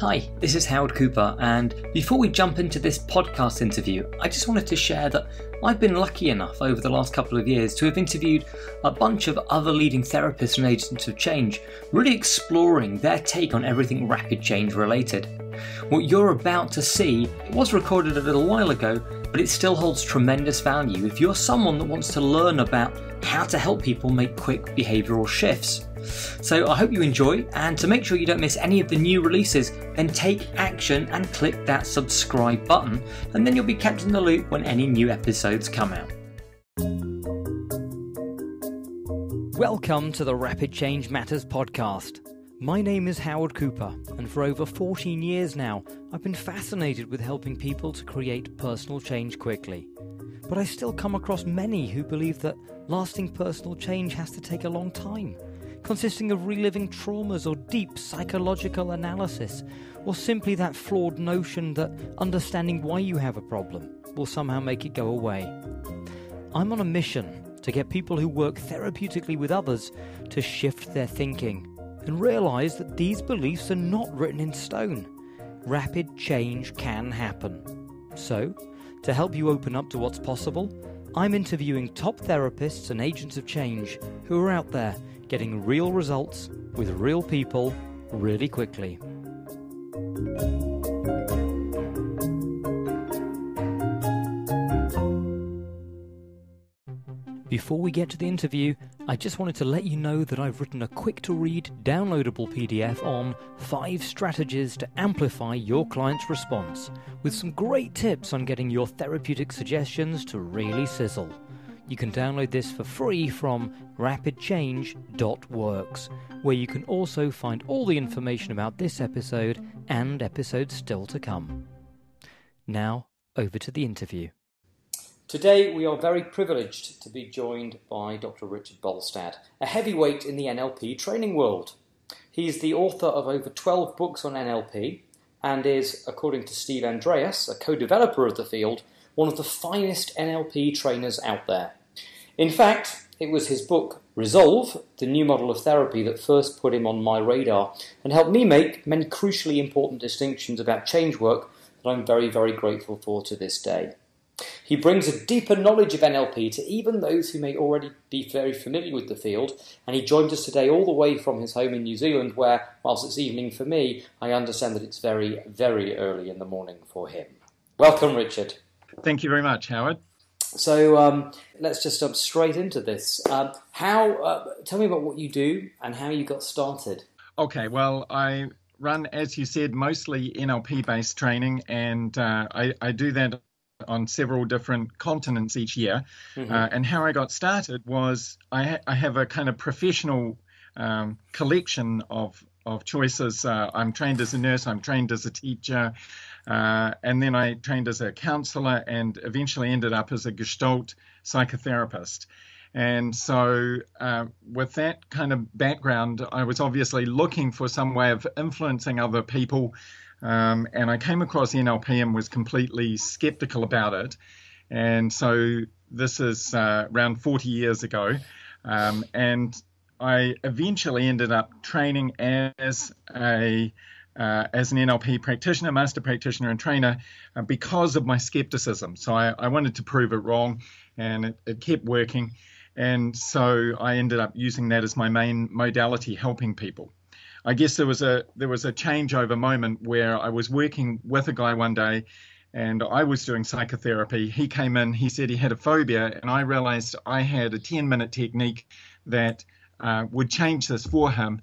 Hi, this is Howard Cooper, and before we jump into this podcast interview, I just wanted to share that I've been lucky enough over the last couple of years to have interviewed a bunch of other leading therapists and agents of change, really exploring their take on everything rapid change related. What you're about to see was recorded a little while ago, but it still holds tremendous value if you're someone that wants to learn about how to help people make quick behavioural shifts. So I hope you enjoy, and to make sure you don't miss any of the new releases, then take action and click that subscribe button, and then you'll be kept in the loop when any new episodes come out. Welcome to the Rapid Change Matters podcast. My name is Howard Cooper, and for over 14 years now, I've been fascinated with helping people to create personal change quickly. But I still come across many who believe that lasting personal change has to take a long time, consisting of reliving traumas or deep psychological analysis, or simply that flawed notion that understanding why you have a problem will somehow make it go away. I'm on a mission to get people who work therapeutically with others to shift their thinking and realize that these beliefs are not written in stone. Rapid change can happen. So, to help you open up to what's possible, I'm interviewing top therapists and agents of change who are out there getting real results with real people really quickly. Before we get to the interview, I just wanted to let you know that I've written a quick-to-read, downloadable PDF on 5 strategies to amplify your client's response, with some great tips on getting your therapeutic suggestions to really sizzle. You can download this for free from rapidchange.works, where you can also find all the information about this episode and episodes still to come. Now, over to the interview. Today, we are very privileged to be joined by Dr. Richard Bolstad, a heavyweight in the NLP training world. He is the author of over 12 books on NLP and is, according to Steve Andreas, a co-developer of the field, one of the finest NLP trainers out there. In fact, it was his book, Resolve, the New Model of Therapy, that first put him on my radar and helped me make many crucially important distinctions about change work that I'm very, very grateful for to this day. He brings a deeper knowledge of NLP to even those who may already be very familiar with the field, and he joined us today all the way from his home in New Zealand where, whilst it's evening for me, I understand that it's very, very early in the morning for him. Welcome, Richard. Thank you very much, Howard. So let's just jump straight into this. Tell me about what you do and how you got started. Okay, well, I run, as you said, mostly NLP-based training, and I do that on several different continents each year. Mm-hmm. And how I got started was I have a kind of professional collection of choices. I'm trained as a nurse, I'm trained as a teacher, and then I trained as a counsellor and eventually ended up as a Gestalt psychotherapist. And so with that kind of background, I was obviously looking for some way of influencing other people, and I came across NLP and was completely skeptical about it. And so this is around 40 years ago, and I eventually ended up training as an NLP practitioner, master practitioner and trainer because of my skepticism. So I wanted to prove it wrong, and it kept working. And so I ended up using that as my main modality, helping people. I guess there was a changeover moment where I was working with a guy one day and I was doing psychotherapy. He came in, he said he had a phobia, and I realized I had a 10-minute technique that would change this for him.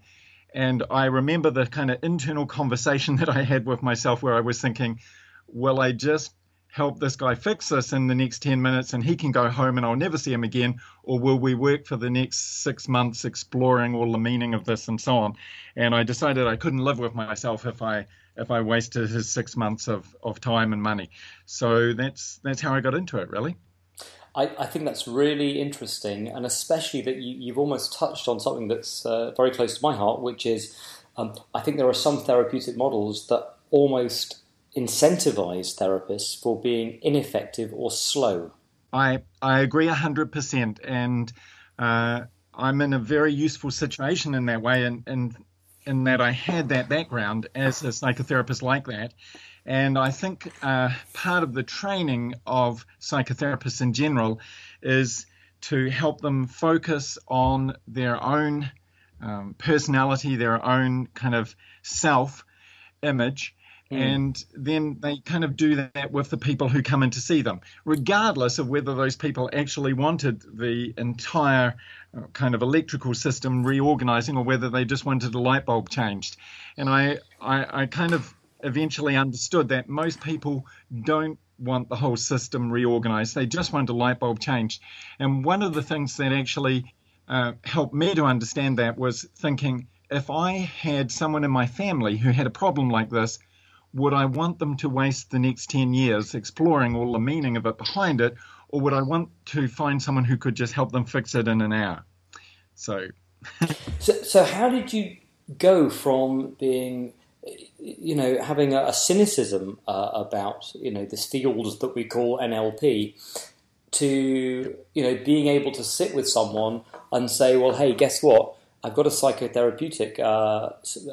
And I remember the kind of internal conversation that I had with myself where I was thinking, will I just help this guy fix this in the next 10 minutes and he can go home and I'll never see him again, or will we work for the next 6 months exploring all the meaning of this and so on? And I decided I couldn't live with myself if I wasted his 6 months of time and money. So that's how I got into it, really. I think that's really interesting, and especially that you've almost touched on something that's very close to my heart, which is I think there are some therapeutic models that almost incentivize therapists for being ineffective or slow. I agree 100%, and I'm in a very useful situation in that way. And in that I had that background as a psychotherapist like that. And I think part of the training of psychotherapists in general is to help them focus on their own personality, their own kind of self-image, and then they kind of do that with the people who come in to see them, regardless of whether those people actually wanted the entire kind of electrical system reorganizing or whether they just wanted a light bulb changed. And I kind of eventually understood that most people don't want the whole system reorganized. They just want a light bulb changed. And one of the things that actually helped me to understand that was thinking, if I had someone in my family who had a problem like this, would I want them to waste the next 10 years exploring all the meaning of it behind it, or would I want to find someone who could just help them fix it in an hour? So how did you go from being, you know, having a cynicism about, you know, this field that we call NLP to, you know, being able to sit with someone and say, well, hey, guess what? I've got a psychotherapeutic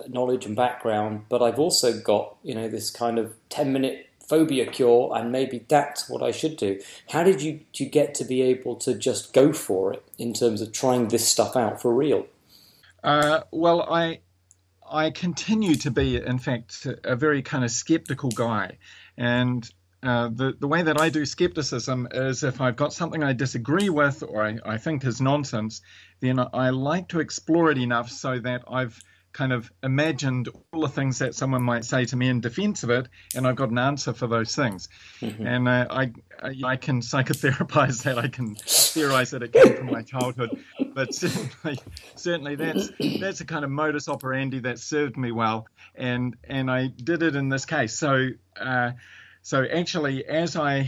knowledge and background, but I've also got, you know, this kind of 10-minute phobia cure, and maybe that's what I should do. How did you get to be able to just go for it in terms of trying this stuff out for real? Well, I continue to be, in fact, a very kind of skeptical guy. And the way that I do skepticism is if I've got something I disagree with or I think is nonsense, then I like to explore it enough so that I've kind of imagined all the things that someone might say to me in defense of it, and I've got an answer for those things. Mm-hmm. And I can psychotherapize that. I can theorize that it came from my childhood. But certainly that's a kind of modus operandi that served me well, and I did it in this case. So actually, as I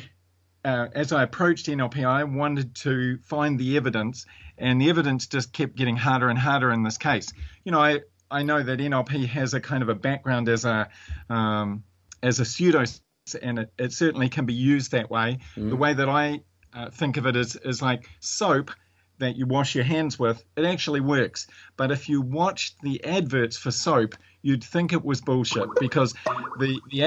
approached NLP, I wanted to find the evidence, and the evidence just kept getting harder and harder in this case. You know, I know that NLP has a kind of a background as a pseudoscience, and it certainly can be used that way. Mm. The way that I think of it is like soap that you wash your hands with. It actually works. But if you watched the adverts for soap, you'd think it was bullshit because the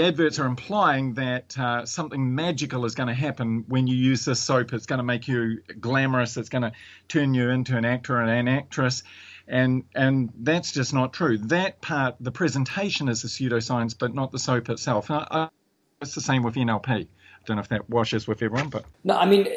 adverts are implying that something magical is going to happen when you use this soap. It's going to make you glamorous. It's going to turn you into an actor and an actress. And that's just not true. That part, the presentation is a pseudoscience, but not the soap itself. And it's the same with NLP. I don't know if that washes with everyone, but no, I mean,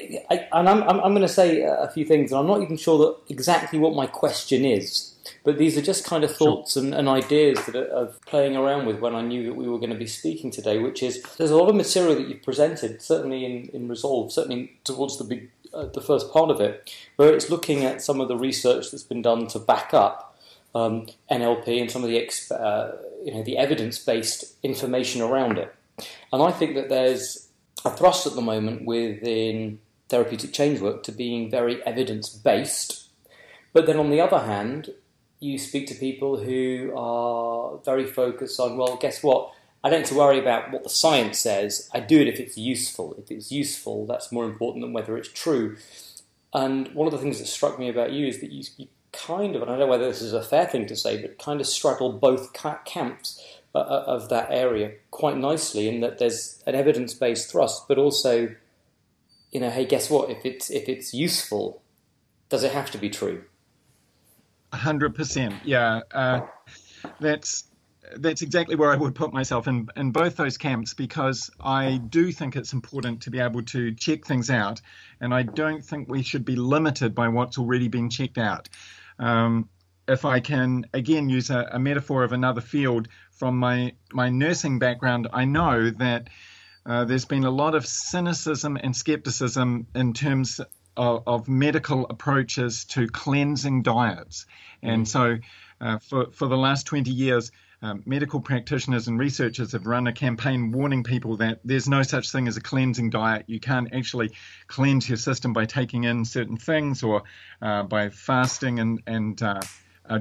I'm going to say a few things, and I'm not even sure that exactly what my question is. But these are just kind of thoughts and ideas that are playing around with when I knew that we were going to be speaking today, which is there's a lot of material that you've presented, certainly in Resolve, certainly towards the first part of it, where it's looking at some of the research that's been done to back up NLP and some of the evidence-based information around it. And I think that there's a thrust at the moment within therapeutic change work to being very evidence-based. But then on the other hand, you speak to people who are very focused on, well, guess what? I don't have to worry about what the science says. I do it if it's useful. If it's useful, that's more important than whether it's true. And one of the things that struck me about you is that you kind of, and I don't know whether this is a fair thing to say, but kind of straddle both camps of that area quite nicely, in that there's an evidence-based thrust, but also, you know, hey, guess what? If it's useful, does it have to be true? 100%. Yeah, that's exactly where I would put myself in both those camps, because I do think it's important to be able to check things out, and I don't think we should be limited by what's already been checked out. If I can, again, use a metaphor of another field from my nursing background, I know that there's been a lot of cynicism and skepticism in terms of medical approaches to cleansing diets. And so for the last 20 years, medical practitioners and researchers have run a campaign warning people that there's no such thing as a cleansing diet. You can't actually cleanse your system by taking in certain things or by fasting and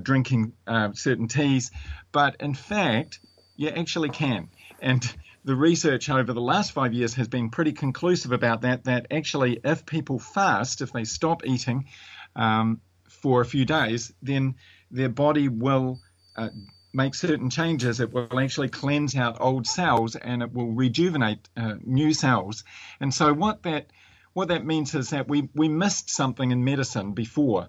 drinking certain teas. But in fact, you actually can. And the research over the last 5 years has been pretty conclusive about that actually if people fast, if they stop eating for a few days, then their body will make certain changes. It will actually cleanse out old cells and it will rejuvenate new cells. And so what that means is that we missed something in medicine before.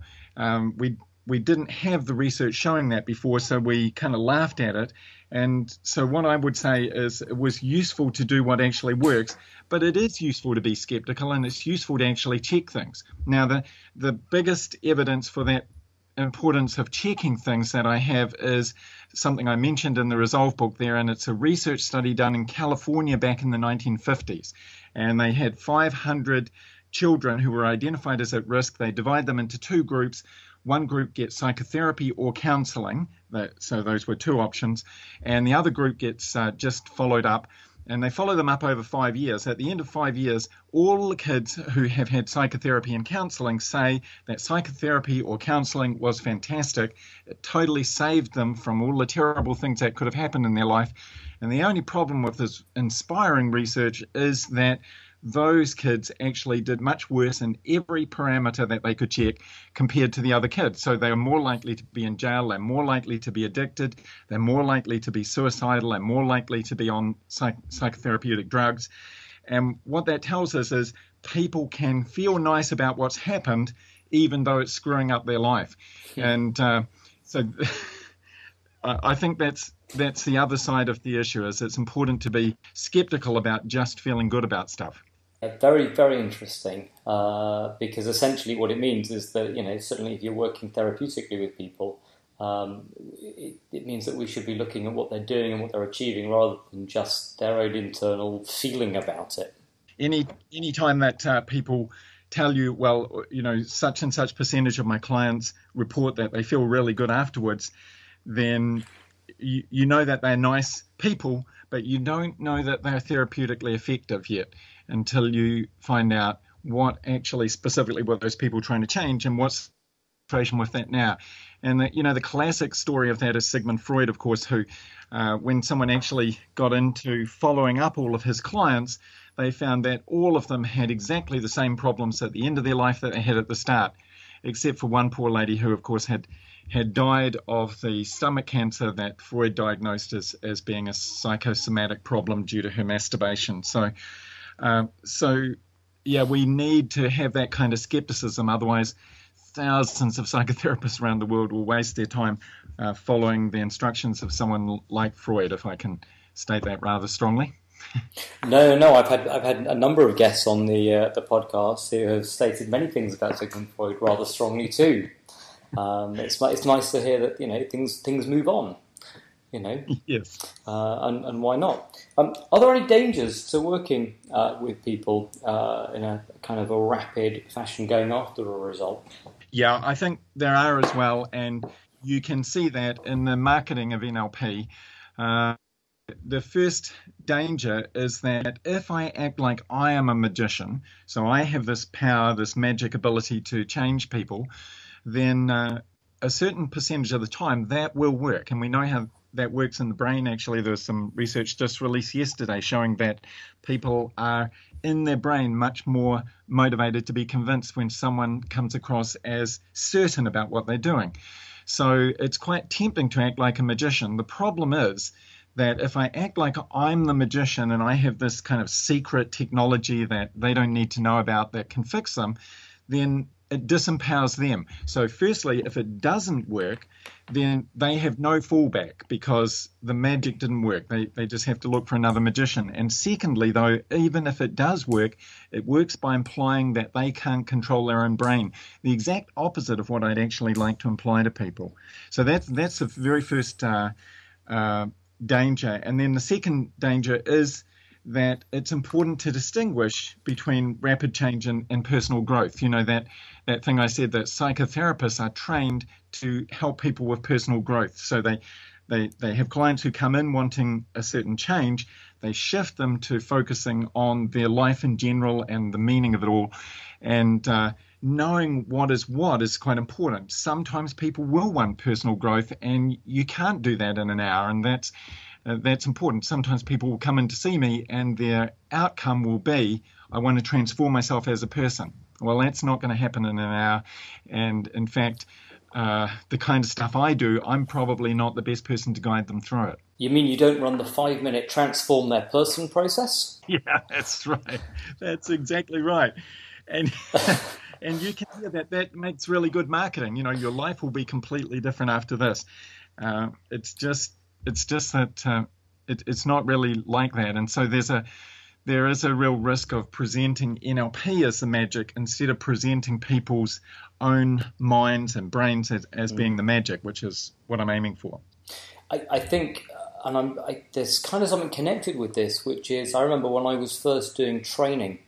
We didn't have the research showing that before, so we kind of laughed at it. And so what I would say is it was useful to do what actually works, but it is useful to be skeptical and it's useful to actually check things. Now, the biggest evidence for that importance of checking things that I have is something I mentioned in the Resolve book there, and it's a research study done in California back in the 1950s. And they had 500 children who were identified as at risk. They divide them into two groups. One group gets psychotherapy or counseling, so those were two options, and the other group gets just followed up, and they follow them up over 5 years. At the end of 5 years, all the kids who have had psychotherapy and counseling say that psychotherapy or counseling was fantastic. It totally saved them from all the terrible things that could have happened in their life, and the only problem with this inspiring research is that those kids actually did much worse in every parameter that they could check compared to the other kids. So they are more likely to be in jail, they're more likely to be addicted, they're more likely to be suicidal, they're more likely to be on psychotherapeutic drugs. And what that tells us is people can feel nice about what's happened, even though it's screwing up their life. Yeah. And so I think that's the other side of the issue, is it's important to be skeptical about just feeling good about stuff. Very, very interesting, because essentially what it means is that, certainly if you're working therapeutically with people, it means that we should be looking at what they're doing and what they're achieving rather than just their own internal feeling about it. Any time that people tell you, well, such and such percentage of my clients report that they feel really good afterwards, then you know that they're nice people, but you don't know that they're therapeutically effective yet until you find out what actually specifically were those people trying to change and what's the situation with that now. And the classic story of that is Sigmund Freud, of course, who when someone actually got into following up all of his clients, they found that all of them had exactly the same problems at the end of their life that they had at the start, except for one poor lady who, of course, had died of the stomach cancer that Freud diagnosed as being a psychosomatic problem due to her masturbation. So yeah, we need to have that kind of skepticism. Otherwise, thousands of psychotherapists around the world will waste their time following the instructions of someone like Freud, if I can state that rather strongly. No. I've had a number of guests on the podcast who have stated many things about Sigmund Freud rather strongly too. It's nice to hear that things move on, Yes. And why not? Are there any dangers to working with people in a kind of a rapid fashion, going after a result? Yeah, I think there are as well, and you can see that in the marketing of NLP. The first danger is that if I act like I am a magician, so I have this power, this magic ability to change people, then a certain percentage of the time that will work. And we know how that works in the brain. Actually, there was some research just released yesterday showing that people are in their brain much more motivated to be convinced when someone comes across as certain about what they're doing. So it's quite tempting to act like a magician. The problem is that if I act like I'm the magician and I have this kind of secret technology that they don't need to know about that can fix them, then it disempowers them. So firstly, if it doesn't work, then they have no fallback because the magic didn't work. They just have to look for another magician. And secondly, though, even if it does work, it works by implying that they can't control their own brain, the exact opposite of what I'd actually like to imply to people. So that's the very first danger. And then the second danger is that it's important to distinguish between rapid change and personal growth. That thing I said, that psychotherapists are trained to help people with personal growth. So they have clients who come in wanting a certain change. They shift them to focusing on their life in general and the meaning of it all. And knowing what is quite important. Sometimes people will want personal growth, and you can't do that in an hour, and that's important. Sometimes people will come in to see me and their outcome will be, I want to transform myself as a person. Well, that's not going to happen in an hour. And in fact, the kind of stuff I do, I'm probably not the best person to guide them through it. You mean you don't run the 5-minute transform their person process? Yeah, that's right. That's exactly right. And and you can hear that. That makes really good marketing. You know, your life will be completely different after this. It's just that it's not really like that. And so there is a real risk of presenting NLP as the magic instead of presenting people's own minds and brains as being the magic, which is what I'm aiming for. I think, and there's kind of something connected with this, which is I remember when I was first doing training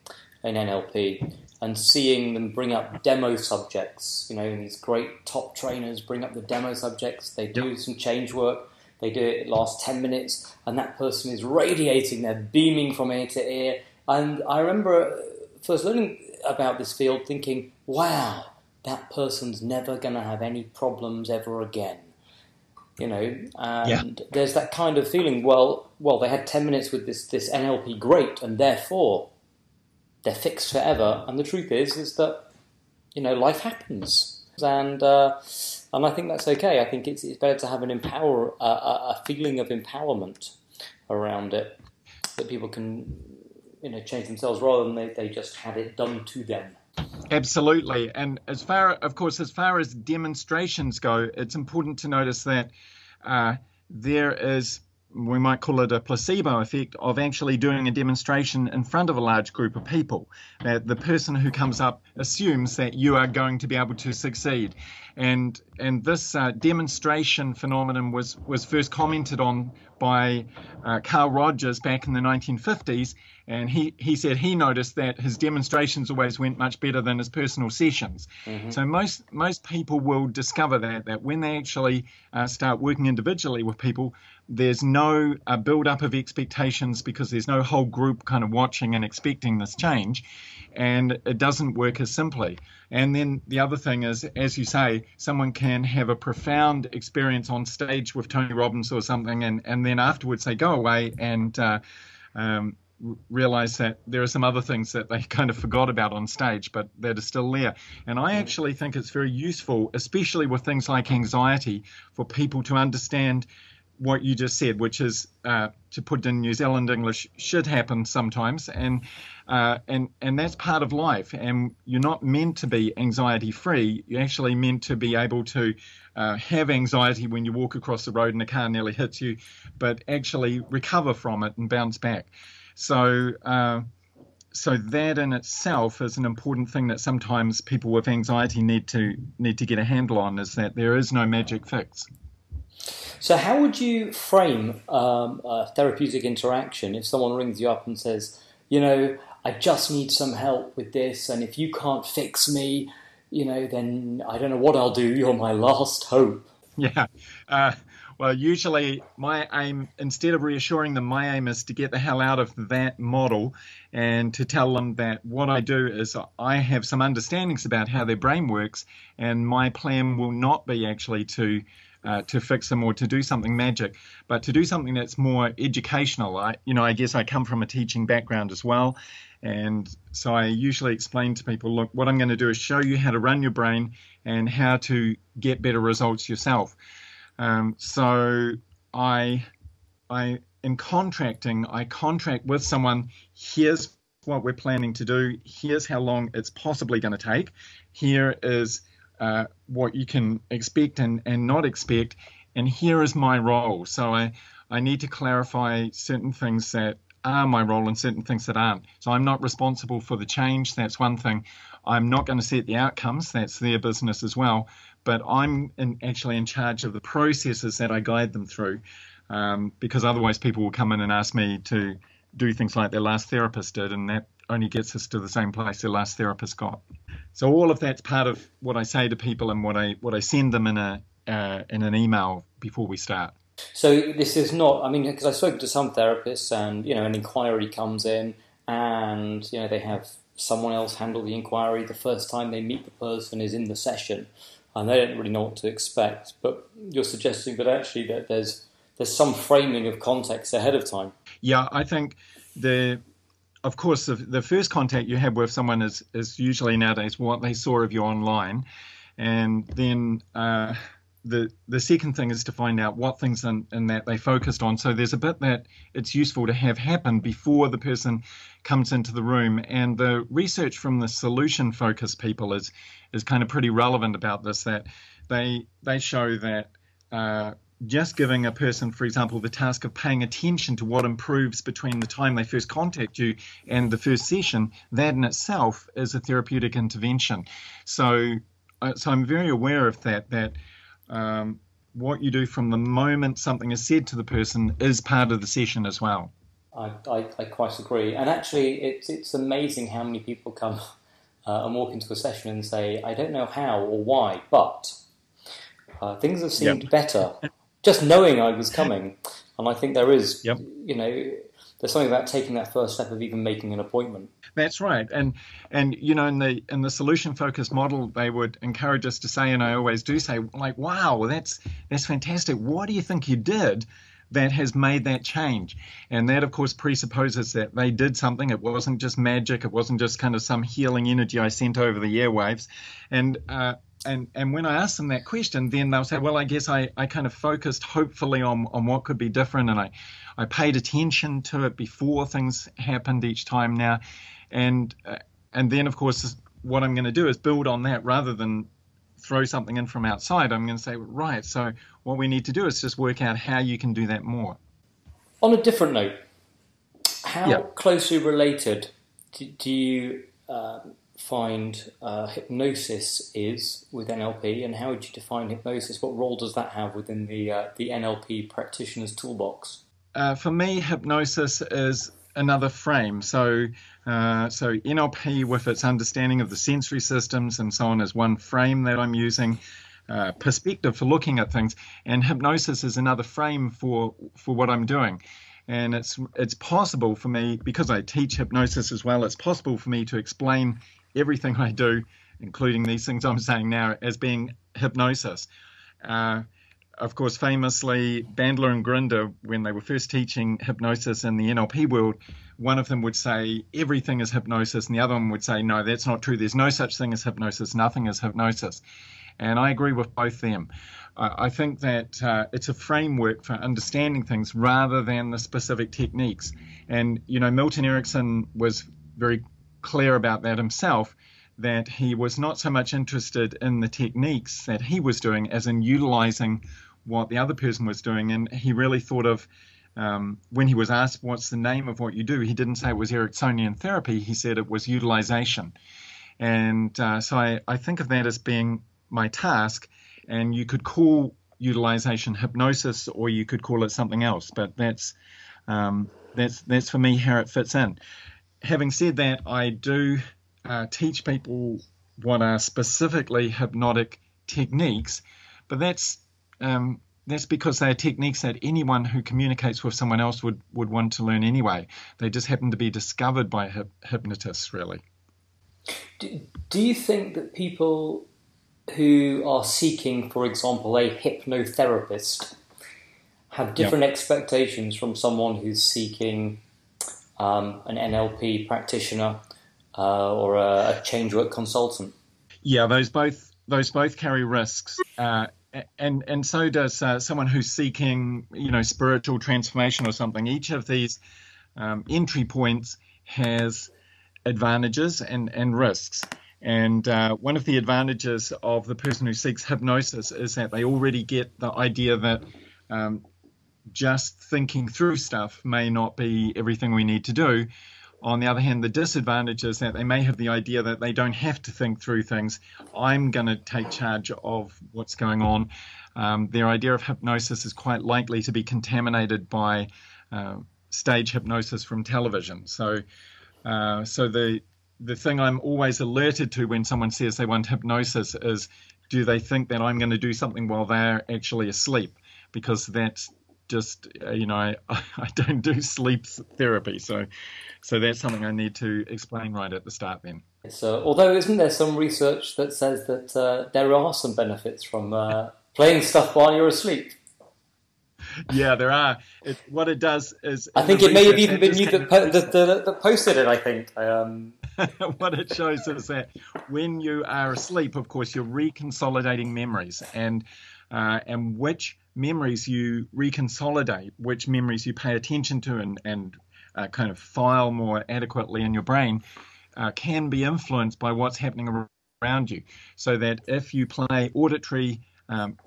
in NLP and seeing them bring up demo subjects, you know, these great top trainers bring up the demo subjects, they do some change work, they do it last 10 minutes, and that person is radiating, they're beaming from ear to ear. And I remember first learning about this field thinking, wow, that person's never going to have any problems ever again. You know, and there's that kind of feeling, well, they had 10 minutes with this NLP great, and therefore they're fixed forever. And the truth is that, you know, life happens. And I think that's okay. I think it's better to have a feeling of empowerment around it, that people can, you know, change themselves rather than they just had it done to them. Absolutely. And as far as demonstrations go, it's important to notice that there is, we might call it a placebo effect of actually doing a demonstration in front of a large group of people. That the person who comes up assumes that you are going to be able to succeed. And this demonstration phenomenon was first commented on by Carl Rogers back in the 1950s. And he said he noticed that his demonstrations always went much better than his personal sessions. Mm-hmm. So most people will discover that when they actually start working individually with people, there's no build-up of expectations because there's no whole group kind of watching and expecting this change. And it doesn't work as simply. And then the other thing is, as you say, someone can have a profound experience on stage with Tony Robbins or something, and then afterwards they go away and realize that there are some other things that they kind of forgot about on stage, but that are still there. And I actually think it's very useful, especially with things like anxiety, for people to understand what you just said, which is, to put in New Zealand English, shit happens sometimes, and that's part of life. And you're not meant to be anxiety-free. You're actually meant to be able to have anxiety when you walk across the road and a car nearly hits you, but actually recover from it and bounce back. So that in itself is an important thing that sometimes people with anxiety need to get a handle on, is that there is no magic fix. So how would you frame a therapeutic interaction if someone rings you up and says, you know, I just need some help with this, and if you can't fix me, you know, then I don't know what I'll do, you're my last hope? Yeah. Well, usually my aim, instead of reassuring them, my aim is to get the hell out of that model and to tell them that what I do is I have some understandings about how their brain works, and my plan will not be actually to fix them or to do something magic, but to do something that's more educational. I guess I come from a teaching background as well, and so I usually explain to people, look, what I'm going to do is show you how to run your brain and how to get better results yourself. So in contracting, I contract with someone, here's what we're planning to do, here's how long it's possibly going to take, here is what you can expect and not expect, and here is my role. So I need to clarify certain things that are my role and certain things that aren't. So I'm not responsible for the change, that's one thing. I'm not going to set the outcomes, that's their business as well, but I'm actually in charge of the processes that I guide them through, because otherwise people will come in and ask me to do things like their last therapist did, and that only gets us to the same place their last therapist got. So all of that's part of what I say to people and what I send them in an email before we start. So this is not, I mean, because I spoke to some therapists and, you know, an inquiry comes in and, you know, they have someone else handle the inquiry. The first time they meet the person is in the session and they don't really know what to expect. But you're suggesting that actually that there's some framing of context ahead of time. Yeah, I think the of course, the first contact you have with someone is usually nowadays what they saw of you online. And then the second thing is to find out what things in that they focused on. So there's a bit that it's useful to have happen before the person comes into the room. And the research from the solution-focused people is kind of pretty relevant about this, that they show that just giving a person, for example, the task of paying attention to what improves between the time they first contact you and the first session, that in itself is a therapeutic intervention. So I'm very aware of that what you do from the moment something is said to the person is part of the session as well. I quite agree. And actually, it's amazing how many people come and walk into a session and say, I don't know how or why, but things have seemed better. Just knowing I was coming. And I think there is, there's something about taking that first step of even making an appointment. That's right. And in the solution-focused model, they would encourage us to say, and I always do say, like, wow, that's fantastic. What do you think you did that has made that change? And that, of course, presupposes that they did something. It wasn't just magic. It wasn't just kind of some healing energy I sent over the airwaves. And when I ask them that question, then they'll say, well, I guess I kind of focused hopefully on what could be different, and I paid attention to it before things happened each time now. And then, of course, what I'm going to do is build on that rather than throw something in from outside. I'm going to say, right, so what we need to do is just work out how you can do that more. On a different note, how closely related do you find hypnosis is with NLP, and how would you define hypnosis? What role does that have within the NLP practitioner's toolbox? For me, hypnosis is another frame. So NLP, with its understanding of the sensory systems and so on, is one frame that I'm using, perspective for looking at things, and hypnosis is another frame for what I'm doing. And it's possible for me, because I teach hypnosis as well, it's possible for me to explain everything I do, including these things I'm saying now, as being hypnosis. Of course, famously, Bandler and Grinder, when they were first teaching hypnosis in the NLP world, one of them would say everything is hypnosis, and the other one would say, no, that's not true. There's no such thing as hypnosis. Nothing is hypnosis. And I agree with both them. I think that it's a framework for understanding things rather than the specific techniques. And, Milton Erickson was very clear about that himself, that he was not so much interested in the techniques that he was doing as in utilizing what the other person was doing. And he really thought of, when he was asked what's the name of what you do, he didn't say it was Ericksonian therapy. He said it was utilization. And so I think of that as being my task. And you could call utilization hypnosis, or you could call it something else. But that's for me how it fits in. Having said that, I do teach people what are specifically hypnotic techniques, but that's because they are techniques that anyone who communicates with someone else would want to learn anyway. They just happen to be discovered by hypnotists, really. Do you think that people who are seeking, for example, a hypnotherapist have different expectations from someone who's seeking an NLP practitioner or a change work consultant? Yeah, those both carry risks, and so does someone who's seeking, spiritual transformation or something. Each of these entry points has advantages and risks. And one of the advantages of the person who seeks hypnosis is that they already get the idea that just thinking through stuff may not be everything we need to do. On the other hand, the disadvantage is that they may have the idea that they don't have to think through things. I'm going to take charge of what's going on. Their idea of hypnosis is quite likely to be contaminated by stage hypnosis from television. So the thing I'm always alerted to when someone says they want hypnosis is, do they think that I'm going to do something while they're actually asleep? Because that's just, I don't do sleep therapy. So that's something I need to explain right at the start then. So, although isn't there some research that says that there are some benefits from playing stuff while you're asleep? Yeah, there are. What it does is... I think it may have even been you that posted it, I think. What it shows is that when you are asleep, of course, you're reconsolidating memories, and which memories you reconsolidate, which memories you pay attention to and kind of file more adequately in your brain can be influenced by what's happening around you. So that if you play auditory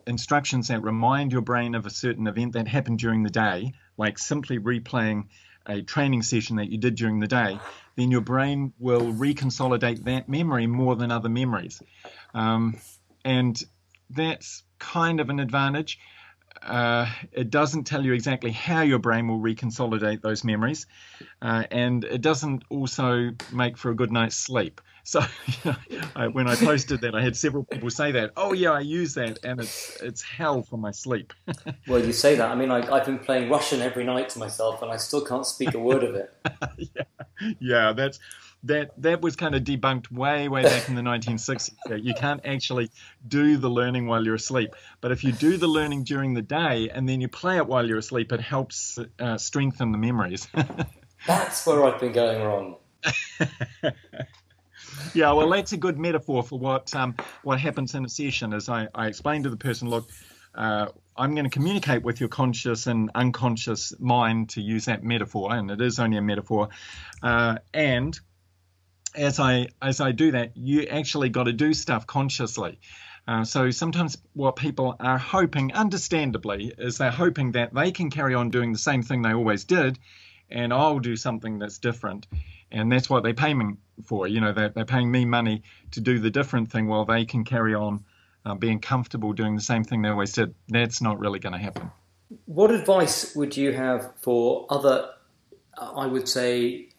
instructions that remind your brain of a certain event that happened during the day, like simply replaying a training session that you did during the day, then your brain will reconsolidate that memory more than other memories. And that's kind of an advantage. It doesn't tell you exactly how your brain will reconsolidate those memories, and it doesn't also make for a good night's sleep. So when I posted that, I had several people say that, oh yeah, I use that, and it's hell for my sleep. Well, you say that. I mean, I've been playing Russian every night to myself, and I still can't speak a word of it. Yeah, that was kind of debunked way back in the 1960s. You can't actually do the learning while you're asleep. But if you do the learning during the day and then you play it while you're asleep, it helps strengthen the memories. That's where I've been going wrong. Yeah, well, that's a good metaphor for what happens in a session. Is I explain to the person, look, I'm going to communicate with your conscious and unconscious mind, to use that metaphor, and it is only a metaphor, and... As I do that, you actually got to do stuff consciously. So sometimes what people are hoping, understandably, is they're hoping that they can carry on doing the same thing they always did, and I'll do something that's different. And that's what they pay me for. You know, they're paying me money to do the different thing while they can carry on being comfortable doing the same thing they always did. That's not really going to happen. What advice would you have for other, I would say,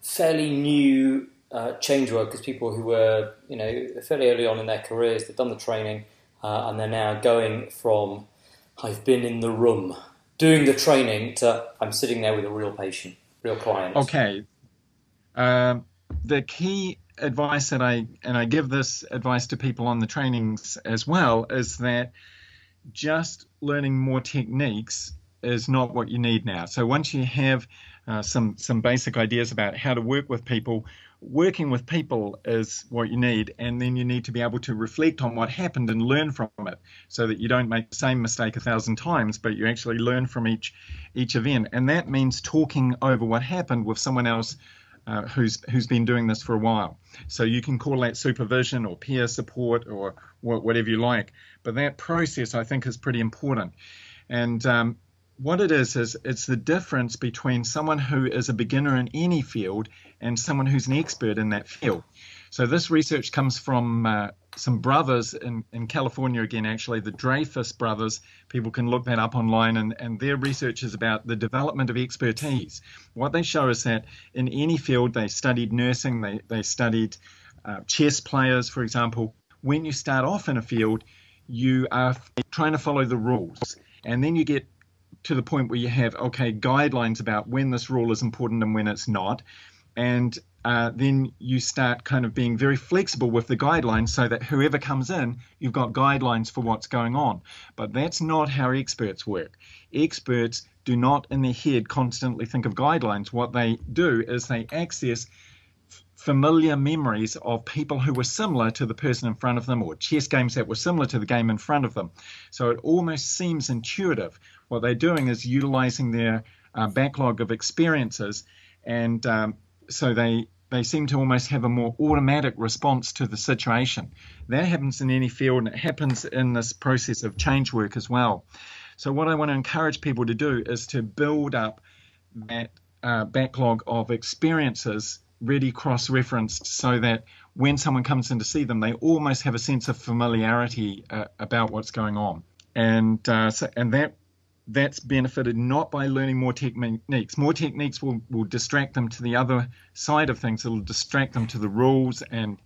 fairly new change workers, people who were, you know, fairly early on in their careers, they've done the training, and they're now going from I've been in the room doing the training to I'm sitting there with a real patient, real client? Okay. The key advice that I give this advice to people on the trainings as well, is that just learning more techniques is not what you need now. So once you have some basic ideas about how to work with people, working with people is what you need, and then you need to be able to reflect on what happened and learn from it, so that you don't make the same mistake 1,000 times, but you actually learn from each event. And that means talking over what happened with someone else who's been doing this for a while. So you can call that supervision or peer support or whatever you like, but that process, I think, is pretty important. And what it is it's the difference between someone who is a beginner in any field and someone who's an expert in that field. So this research comes from some brothers in California again, actually, the Dreyfus brothers. People can look that up online, and their research is about the development of expertise. What they show is that in any field, they studied nursing, they studied chess players, for example. When you start off in a field, you are trying to follow the rules, and then you get to the point where you have, okay, guidelines about when this rule is important and when it's not. And then you start kind of being very flexible with the guidelines, so that whoever comes in, you've got guidelines for what's going on. But that's not how experts work. Experts do not in their head constantly think of guidelines. What they do is they access familiar memories of people who were similar to the person in front of them, or chess games that were similar to the game in front of them. So it almost seems intuitive. What they're doing is utilizing their backlog of experiences, and so they seem to almost have a more automatic response to the situation. That happens in any field, and it happens in this process of change work as well. So what I want to encourage people to do is to build up that backlog of experiences, really cross-referenced, so that when someone comes in to see them, they almost have a sense of familiarity about what's going on. And that's benefited not by learning more techniques. More techniques will distract them to the other side of things. It'll distract them to the rules and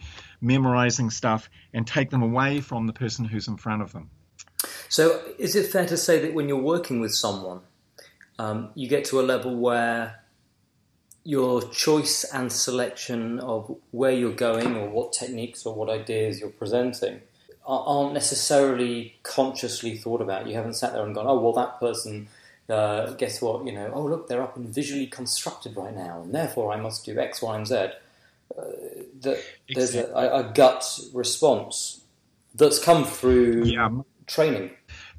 memorizing stuff, and take them away from the person who's in front of them. So is it fair to say that when you're working with someone, you get to a level where your choice and selection of where you're going, or what techniques or what ideas you're presenting, aren't necessarily consciously thought about? You haven't sat there and gone, oh, well, that person guess what, you know, oh, look, they're up and visually constructed right now, and therefore I must do X, Y, and Z. There's a gut response that's come through training.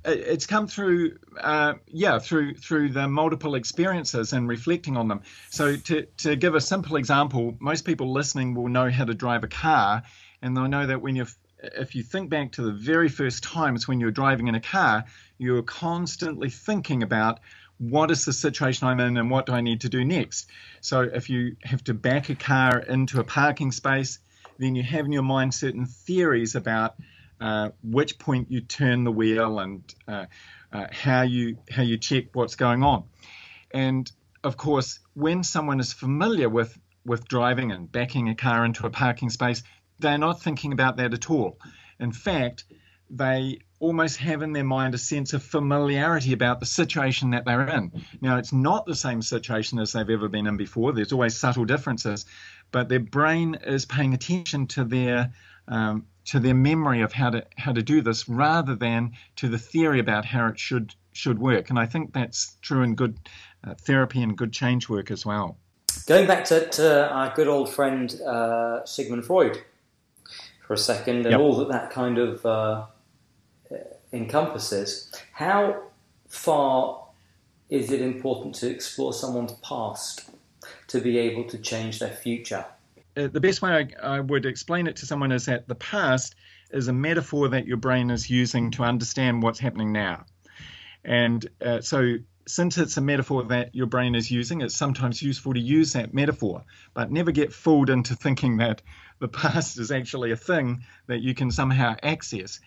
It's come through, through the multiple experiences and reflecting on them. So to give a simple example, most people listening will know how to drive a car, and they'll know that when you've, if you think back to the very first times when you're driving in a car, you're constantly thinking about, what is the situation I'm in and what do I need to do next? So if you have to back a car into a parking space, then you have in your mind certain theories about which point you turn the wheel and how you check what's going on. And of course, when someone is familiar with driving and backing a car into a parking space, they're not thinking about that at all. In fact, they almost have in their mind a sense of familiarity about the situation that they're in. Now, it's not the same situation as they've ever been in before. There's always subtle differences, but their brain is paying attention to their memory of how to do this, rather than to the theory about how it should work. And I think that's true in good therapy and good change work as well. Going back to our good old friend Sigmund Freud for a second, and all that kind of encompasses, how far is it important to explore someone's past to be able to change their future? The best way I would explain it to someone is that the past is a metaphor that your brain is using to understand what's happening now. And so since it's a metaphor that your brain is using, it's sometimes useful to use that metaphor, but never get fooled into thinking that the past is actually a thing that you can somehow access,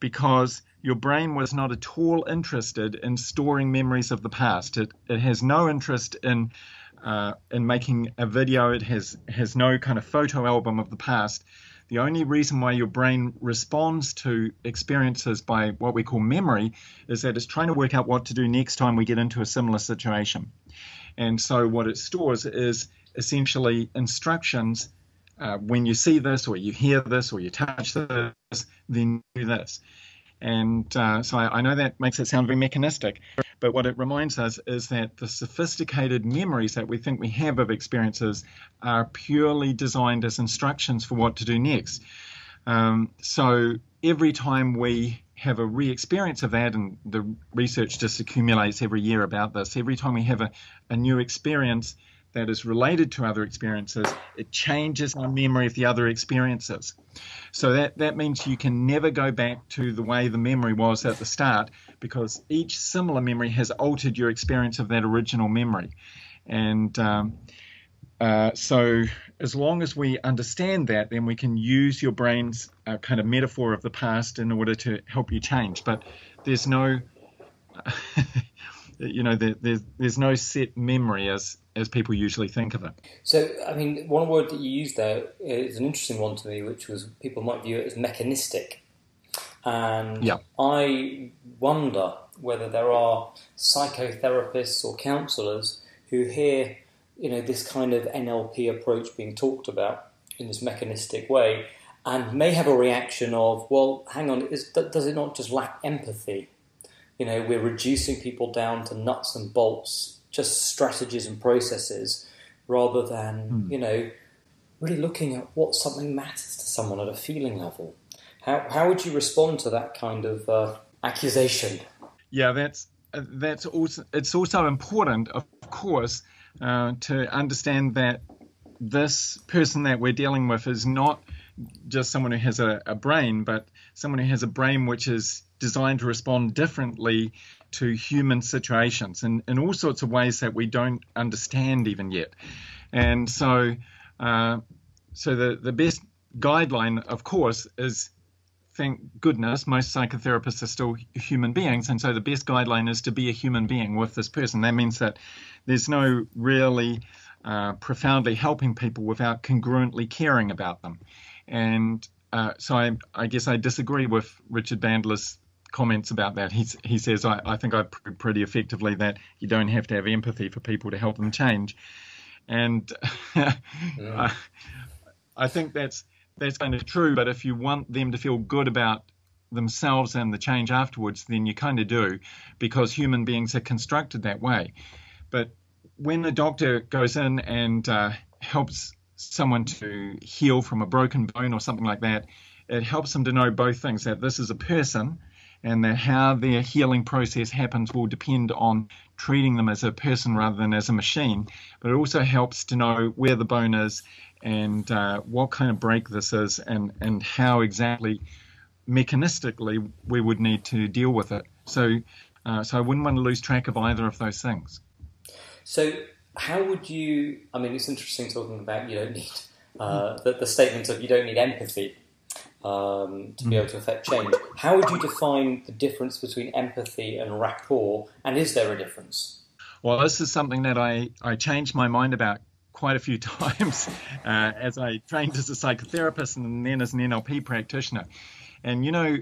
because your brain was not at all interested in storing memories of the past. It has no interest in making a video. It has no kind of photo album of the past. The only reason why your brain responds to experiences by what we call memory is that it's trying to work out what to do next time we get into a similar situation. And so what it stores is essentially instructions. When you see this, or you hear this, or you touch this, then do this. And so I know that makes it sound very mechanistic, but what it reminds us is that the sophisticated memories that we think we have of experiences are purely designed as instructions for what to do next. So every time we have a re-experience of that, and the research just accumulates every year about this, every time we have a new experience that is related to other experiences, it changes our memory of the other experiences. So that means you can never go back to the way the memory was at the start, because each similar memory has altered your experience of that original memory. And so as long as we understand that, then we can use your brain's kind of metaphor of the past in order to help you change. But there's no... you know, there's no set memory as people usually think of it. So, I mean, one word that you used there is an interesting one to me, which was people might view it as mechanistic. And I wonder whether there are psychotherapists or counsellors who hear, you know, this kind of NLP approach being talked about in this mechanistic way and may have a reaction of, well, hang on, does it not just lack empathy? You know, we're reducing people down to nuts and bolts, just strategies and processes, rather than, you know, really looking at what something matters to someone at a feeling level. How would you respond to that kind of accusation? Yeah, that's also, it's also important, of course, to understand that this person that we're dealing with is not just someone who has a brain, but someone who has a brain which is designed to respond differently to human situations and in all sorts of ways that we don't understand even yet. And so the best guideline, of course, is, thank goodness, most psychotherapists are still human beings, and so the best guideline is to be a human being with this person. That means that there's no really profoundly helping people without congruently caring about them. And so I guess I disagree with Richard Bandler's comments about that. He says, I think I proved pretty effectively that you don't have to have empathy for people to help them change. And I think that's kind of true, but if you want them to feel good about themselves and the change afterwards, then you kind of do, because human beings are constructed that way. But when a doctor goes in and helps someone to heal from a broken bone or something like that, it helps them to know both things, that this is a person and that how their healing process happens will depend on treating them as a person rather than as a machine. But it also helps to know where the bone is and what kind of break this is, and how exactly mechanistically we would need to deal with it. So I wouldn't want to lose track of either of those things. So how would you, I mean, it's interesting talking about you don't need, the statement of you don't need empathy to be able to affect change. How would you define the difference between empathy and rapport, and is there a difference? Well, this is something that I changed my mind about quite a few times as I trained as a psychotherapist and then as an NLP practitioner. And, you know,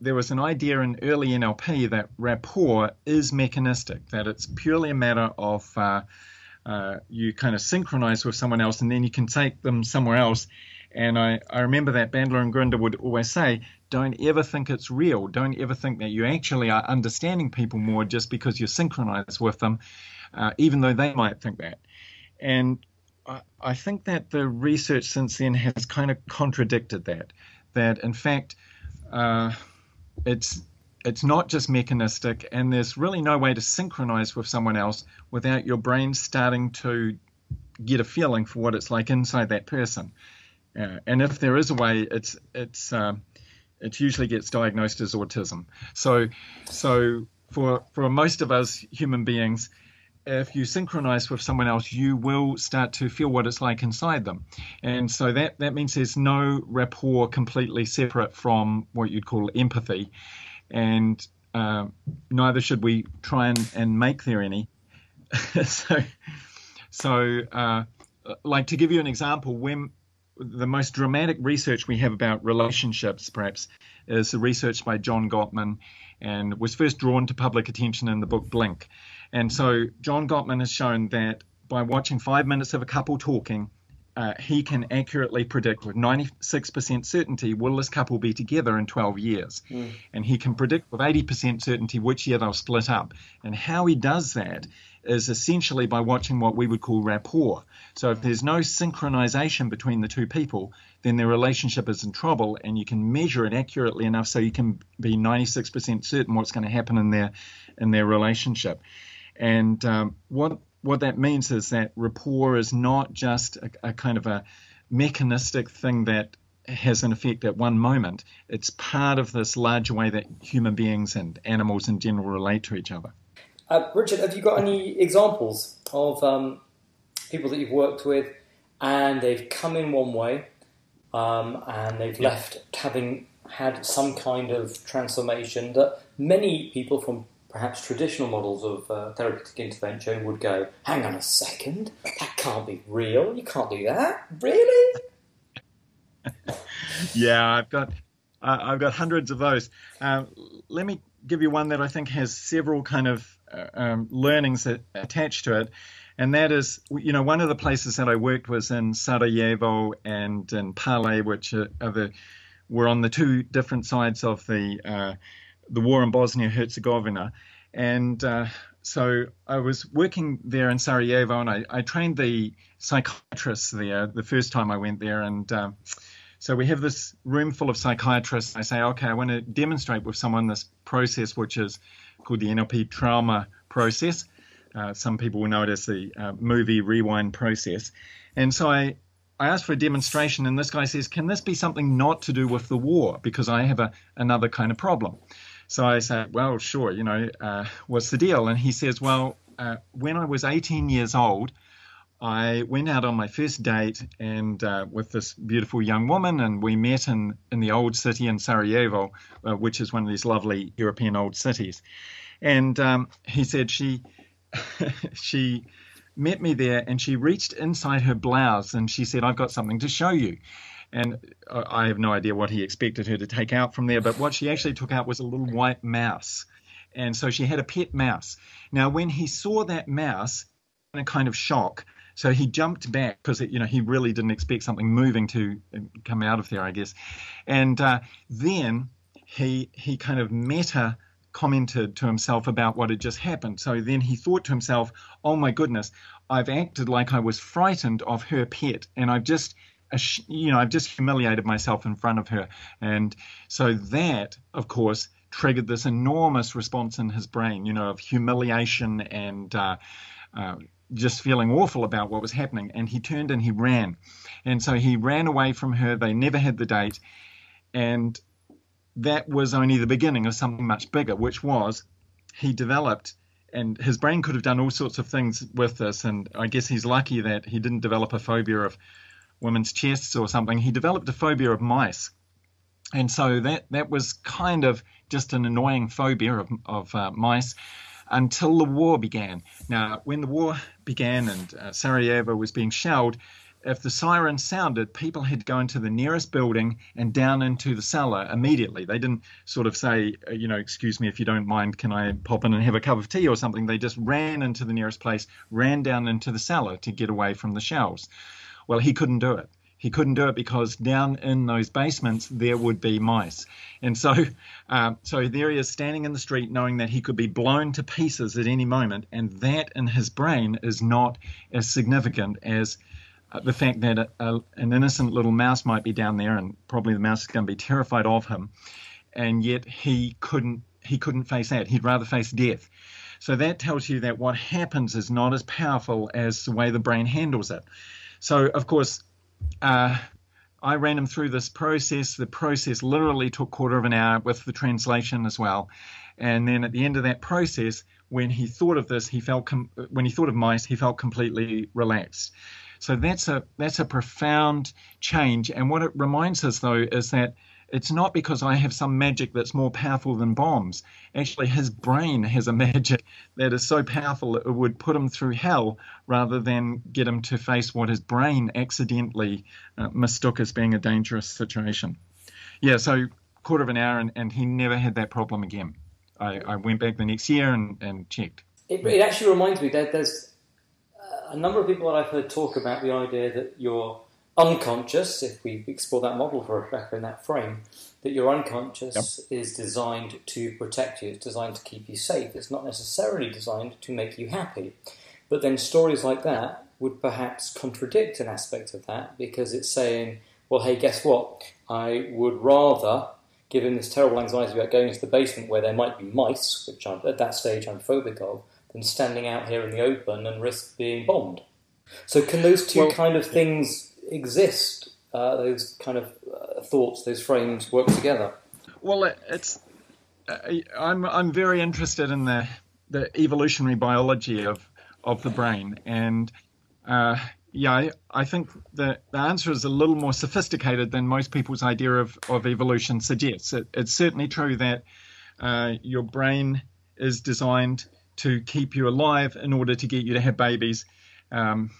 there was an idea in early NLP that rapport is mechanistic, that it's purely a matter of you kind of synchronize with someone else and then you can take them somewhere else. And I remember that Bandler and Grinder would always say, don't ever think it's real. Don't ever think that you actually are understanding people more just because you're synchronized with them, even though they might think that. And I think that the research since then has kind of contradicted that, that in fact it's not just mechanistic, and there's really no way to synchronize with someone else without your brain starting to get a feeling for what it's like inside that person. And if there is a way, it usually gets diagnosed as autism. So for most of us human beings, if you synchronize with someone else, you will start to feel what it's like inside them. And so that means there's no rapport completely separate from what you'd call empathy. And neither should we try and make there any. So like to give you an example, when the most dramatic research we have about relationships, perhaps, is the research by John Gottman, and was first drawn to public attention in the book Blink. And so John Gottman has shown that by watching 5 minutes of a couple talking, he can accurately predict with 96% certainty, will this couple be together in 12 years? Mm. And he can predict with 80% certainty which year they'll split up. And how he does that is essentially by watching what we would call rapport. So if there's no synchronization between the two people, then their relationship is in trouble, and you can measure it accurately enough so you can be 96% certain what's going to happen in their relationship. And what that means is that rapport is not just a kind of a mechanistic thing that has an effect at one moment. It's part of this larger way that human beings and animals in general relate to each other. Richard, have you got any examples of people that you've worked with and they've come in one way and they've left having had some kind of transformation that many people from perhaps traditional models of therapeutic intervention would go, hang on a second, that can't be real, you can't do that, really? Yeah, I've got hundreds of those. Let me give you one that I think has several kind of learnings attached to it, and that is, you know, one of the places that I worked was in Sarajevo and in Pale, which were on the two different sides of the war in Bosnia Herzegovina, and so I was working there in Sarajevo, and I trained the psychiatrists there the first time I went there, and so we have this room full of psychiatrists. I say, okay, I want to demonstrate with someone this process which is called the NLP Trauma Process. Some people will know it as the Movie Rewind Process, and so I asked for a demonstration, and this guy says, can this be something not to do with the war, because I have another kind of problem? So I say, well, sure, you know, what's the deal? And he says, well, when I was 18 years old, I went out on my first date and with this beautiful young woman, and we met in the old city in Sarajevo, which is one of these lovely European old cities. And he said she met me there, and she reached inside her blouse and she said, I've got something to show you. And I have no idea what he expected her to take out from there, but what she actually took out was a little white mouse. And so she had a pet mouse. Now, when he saw that mouse, he was in a kind of shock. So he jumped back because, you know, he really didn't expect something moving to come out of there, I guess. And then he kind of meta commented to himself about what had just happened. So then he thought to himself, oh my goodness, I've acted like I was frightened of her pet, and I've just, you know, I've just humiliated myself in front of her. And so that, of course, triggered this enormous response in his brain, you know, of humiliation and just feeling awful about what was happening. And he turned and he ran. And so he ran away from her. They never had the date. And that was only the beginning of something much bigger, which was he developed, and his brain could have done all sorts of things with this. And I guess he's lucky that he didn't develop a phobia of women's chests or something. He developed a phobia of mice. And so that was kind of just an annoying phobia of mice until the war began. Now, when the war began and Sarajevo was being shelled, if the siren sounded, people had gone to the nearest building and down into the cellar immediately. They didn't sort of say, you know, excuse me, if you don't mind, can I pop in and have a cup of tea or something? They just ran into the nearest place, ran down into the cellar to get away from the shells. Well, he couldn't do it. He couldn't do it because down in those basements, there would be mice. And so there he is standing in the street knowing that he could be blown to pieces at any moment. And that in his brain is not as significant as the fact that an innocent little mouse might be down there, and probably the mouse is going to be terrified of him, and yet he couldn't face that. He'd rather face death. So that tells you that what happens is not as powerful as the way the brain handles it. So, of course, I ran him through this process. The process literally took 15 minutes with the translation as well. And then at the end of that process, when he thought of this, when he thought of mice, he felt completely relaxed. So that's a profound change. And what it reminds us, though, is that it's not because I have some magic that's more powerful than bombs. Actually, his brain has a magic that is so powerful it would put him through hell rather than get him to face what his brain accidentally mistook as being a dangerous situation. Yeah, so 15 minutes and he never had that problem again. I went back the next year and checked. It actually reminds me that there's a number of people that I've heard talk about the idea that you're unconscious, if we explore that model for a second, that frame, that your unconscious is designed to protect you, it's designed to keep you safe, it's not necessarily designed to make you happy. But then stories like that would perhaps contradict an aspect of that, because it's saying, well, hey, guess what? I would rather, given this terrible anxiety about going into the basement where there might be mice, which at that stage I'm phobic of, than standing out here in the open and risk being bombed. So can those two kind of things exist, those kind of thoughts, those frames work together? Well, I'm very interested in the evolutionary biology of the brain, and I think the answer is a little more sophisticated than most people's idea of evolution suggests. It's certainly true that your brain is designed to keep you alive in order to get you to have babies. And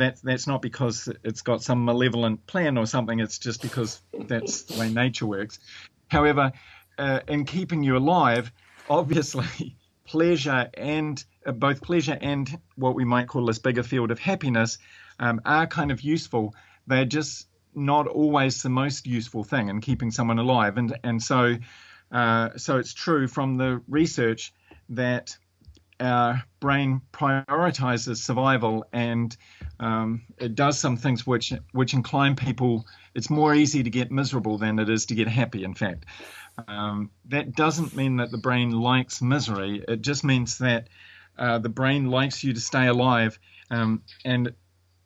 that's not because it's got some malevolent plan or something. It's just because that's the way nature works. However, in keeping you alive, obviously, both pleasure and what we might call this bigger field of happiness are kind of useful. They're just not always the most useful thing in keeping someone alive. And so it's true from the research that our brain prioritizes survival, and it does some things which incline people. It's more easy to get miserable than it is to get happy, in fact. That doesn't mean that the brain likes misery. It just means that the brain likes you to stay alive, and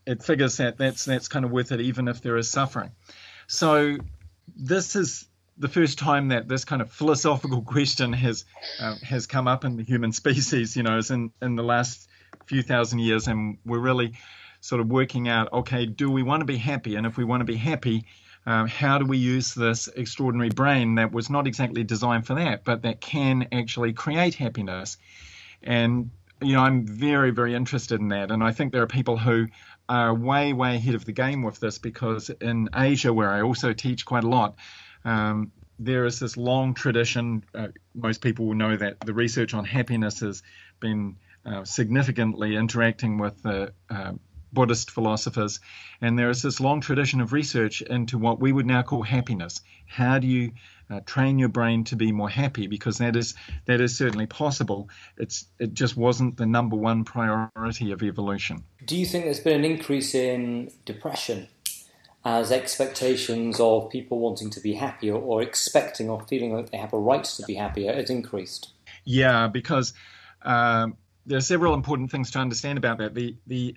it figures that that's kind of worth it, even if there is suffering. So this is the first time that this kind of philosophical question has come up in the human species, you know, is in the last few thousand years, and we're really sort of working out, okay, do we want to be happy? And if we want to be happy, how do we use this extraordinary brain that was not exactly designed for that, but that can actually create happiness? And, you know, I'm very, very interested in that. And I think there are people who are way, way ahead of the game with this, because in Asia, where I also teach quite a lot, there is this long tradition. Most people will know that the research on happiness has been significantly interacting with the Buddhist philosophers, and there is this long tradition of research into what we would now call happiness. How do you train your brain to be more happy? Because that is certainly possible. It just wasn't the number one priority of evolution. Do you think there's been an increase in depression as expectations of people wanting to be happier or expecting or feeling like they have a right to be happier has increased? Yeah, because there are several important things to understand about that. The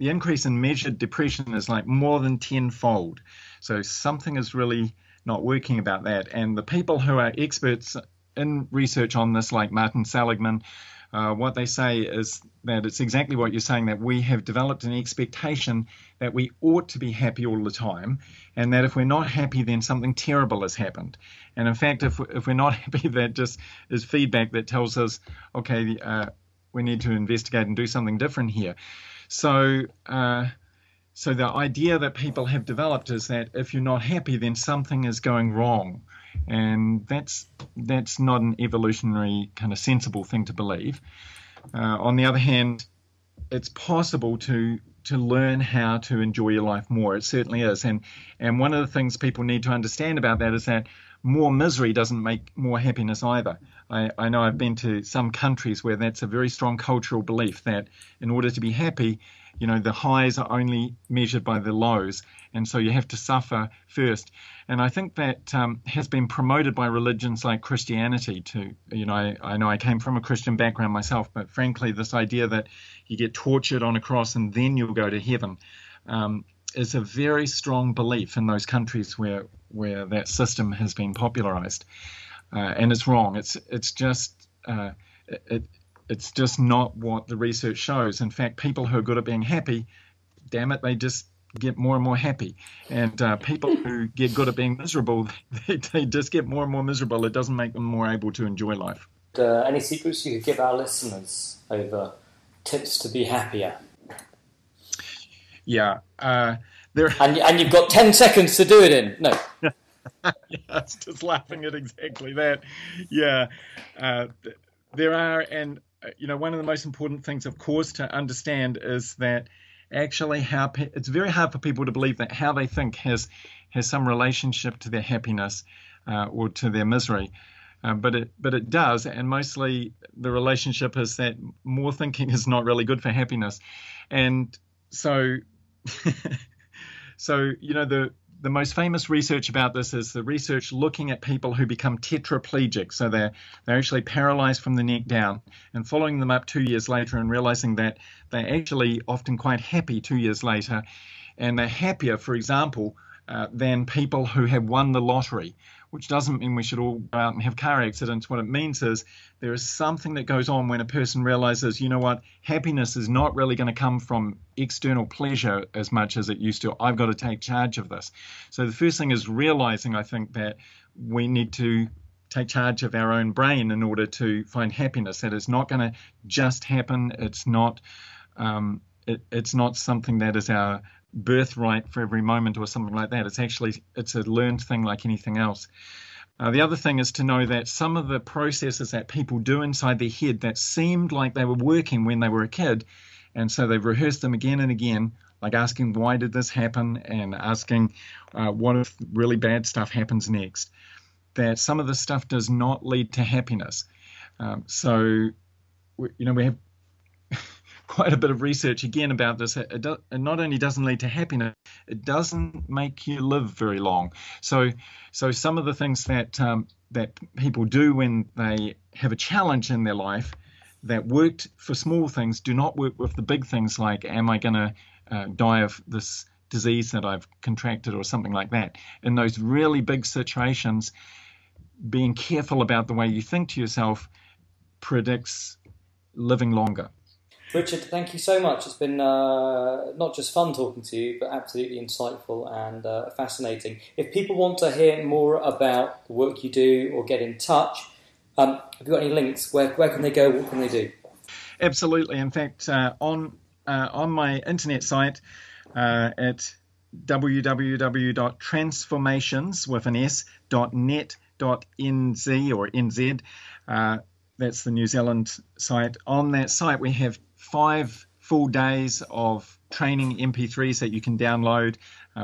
increase in measured depression is like more than tenfold. So something is really not working about that. And the people who are experts in research on this, like Martin Seligman, what they say is that it's exactly what you're saying, that we have developed an expectation that we ought to be happy all the time, and that if we're not happy, then something terrible has happened. And in fact, if we're not happy, that just is feedback that tells us, okay, we need to investigate and do something different here. So the idea that people have developed is that if you're not happy, then something is going wrong. And that's not an evolutionary kind of sensible thing to believe. On the other hand, it's possible to learn how to enjoy your life more. It certainly is. And one of the things people need to understand about that is that more misery doesn't make more happiness either. I know I've been to some countries where that's a very strong cultural belief, that in order to be happy, you know, the highs are only measured by the lows, and so you have to suffer first. And I think that has been promoted by religions like Christianity to, you know, I know I came from a Christian background myself, but frankly, this idea that you get tortured on a cross and then you'll go to heaven is a very strong belief in those countries where that system has been popularized. And it's wrong. It's just not what the research shows. In fact, people who are good at being happy, damn it, they just get more and more happy. And people who get good at being miserable, they just get more and more miserable. It doesn't make them more able to enjoy life. Any secrets you could give our listeners over tips to be happier? Yeah. And you've got 10 seconds to do it in. No. Yeah, I was just laughing at exactly that. Yeah. There are, and you know, one of the most important things, of course, to understand is that actually it's very hard for people to believe that how they think has some relationship to their happiness or to their misery. But it does, and mostly the relationship is that more thinking is not really good for happiness. And so, so you know, the most famous research about this is the research looking at people who become tetraplegic. So they're actually paralyzed from the neck down, and following them up 2 years later and realizing that they're actually often quite happy 2 years later. And they're happier, for example, than people who have won the lottery, which doesn't mean we should all go out and have car accidents. What it means is there is something that goes on when a person realizes, you know what, happiness is not really going to come from external pleasure as much as it used to. I've got to take charge of this. So the first thing is realizing, I think, that we need to take charge of our own brain in order to find happiness. That it's not going to just happen. It's not something that is our birthright for every moment or something like that. It's a learned thing like anything else. The other thing is to know that some of the processes that people do inside their head that seemed like they were working when they were a kid, and so they've rehearsed them again and again, like asking why did this happen, and asking what if really bad stuff happens next, that some of this stuff does not lead to happiness. We have quite a bit of research again about this. It not only doesn't lead to happiness, it doesn't make you live very long. So some of the things that people do when they have a challenge in their life that worked for small things do not work with the big things, like am I going to die of this disease that I've contracted or something like that. In those really big situations, being careful about the way you think to yourself predicts living longer. Richard, thank you so much. It's been not just fun talking to you, but absolutely insightful and fascinating. If people want to hear more about the work you do or get in touch, have you got any links? Where can they go? What can they do? Absolutely. In fact, on my internet site at www.transformations.net.nz or NZ, that's the New Zealand site. On that site, we have 5 full days of training MP3s that you can download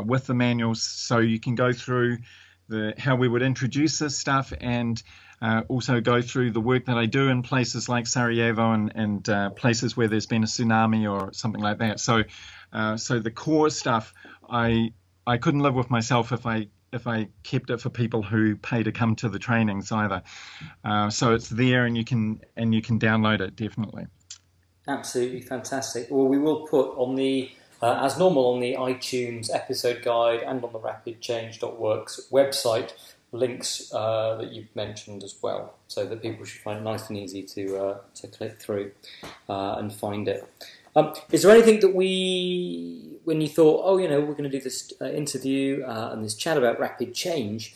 with the manuals, so you can go through how we would introduce this stuff, and also go through the work that I do in places like Sarajevo and places where there's been a tsunami or something like that. So so the core stuff, I couldn't live with myself if I kept it for people who pay to come to the trainings either. So it's there, and you can download it, definitely. Absolutely fantastic. Well, we will put on the as normal on the iTunes episode guide and on the rapidchange.works website links that you've mentioned as well, so that people should find it nice and easy to click through and find it. Is there anything that when you thought, oh, you know, we're going to do this interview and this chat about rapid change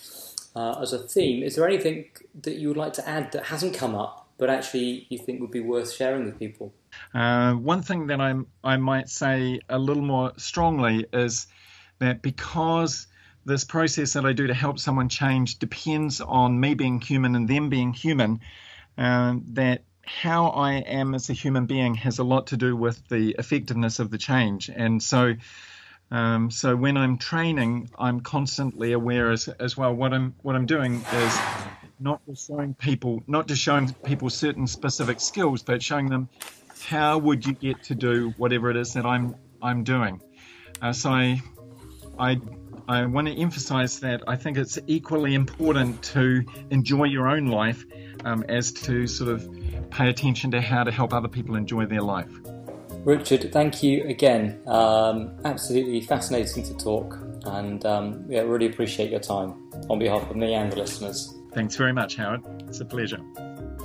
as a theme, is there anything that you would like to add that hasn't come up but actually you think would be worth sharing with people? One thing that I might say a little more strongly is that because this process that I do to help someone change depends on me being human and them being human, that how I am as a human being has a lot to do with the effectiveness of the change. And so so when I'm training, I'm constantly aware as well what I'm doing is not just showing people certain specific skills, but showing them how would you get to do whatever it is that I'm doing. So I want to emphasize that I think it's equally important to enjoy your own life as to sort of pay attention to how to help other people enjoy their life. Richard, thank you again. Absolutely fascinating to talk, and yeah, really appreciate your time on behalf of me and the listeners. Thanks very much, Howard. It's a pleasure.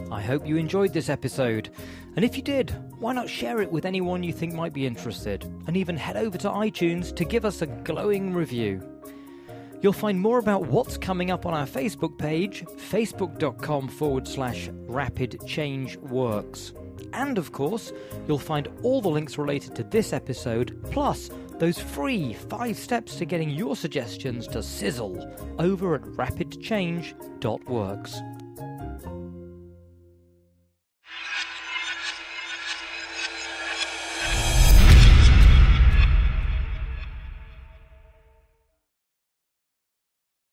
I hope you enjoyed this episode. And if you did, why not share it with anyone you think might be interested? And even head over to iTunes to give us a glowing review. You'll find more about what's coming up on our Facebook page, facebook.com/rapidchangeworks. And of course, you'll find all the links related to this episode, plus those free 5 steps to getting your suggestions to sizzle over at rapidchange.works.